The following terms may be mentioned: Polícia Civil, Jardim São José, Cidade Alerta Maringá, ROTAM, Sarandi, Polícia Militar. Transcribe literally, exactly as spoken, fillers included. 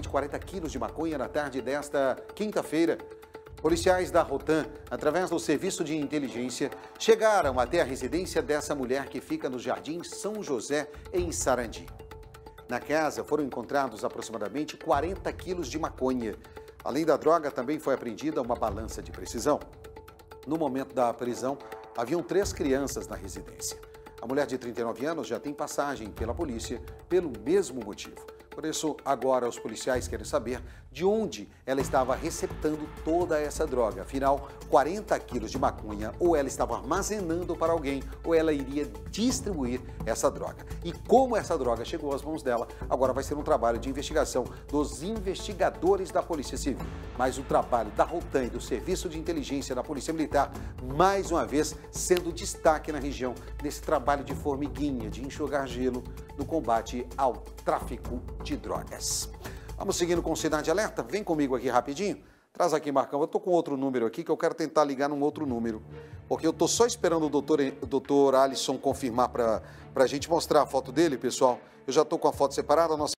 de quarenta quilos de maconha na tarde desta quinta-feira. Policiais da ROTAM, através do Serviço de Inteligência, chegaram até a residência dessa mulher que fica no Jardim São José, em Sarandi. Na casa foram encontrados aproximadamente quarenta quilos de maconha. Além da droga, também foi apreendida uma balança de precisão. No momento da prisão, haviam três crianças na residência. A mulher de trinta e nove anos já tem passagem pela polícia pelo mesmo motivo. Por isso, agora os policiais querem saber de onde ela estava receptando toda essa droga. Afinal, quarenta quilos de maconha ou ela estava armazenando para alguém ou ela iria distribuir essa droga. E como essa droga chegou às mãos dela, agora vai ser um trabalho de investigação dos investigadores da Polícia Civil. Mas o trabalho da ROTAM e do Serviço de Inteligência da Polícia Militar, mais uma vez, sendo destaque na região nesse trabalho de formiguinha, de enxugar gelo no combate ao tráfico de de drogas. Vamos seguindo com o Cidade Alerta? Vem comigo aqui rapidinho. Traz aqui, Marcão. Eu tô com outro número aqui que eu quero tentar ligar num outro número. Porque eu tô só esperando o doutor, doutor Alisson confirmar para a gente mostrar a foto dele, pessoal. Eu já tô com a foto separada. A nossa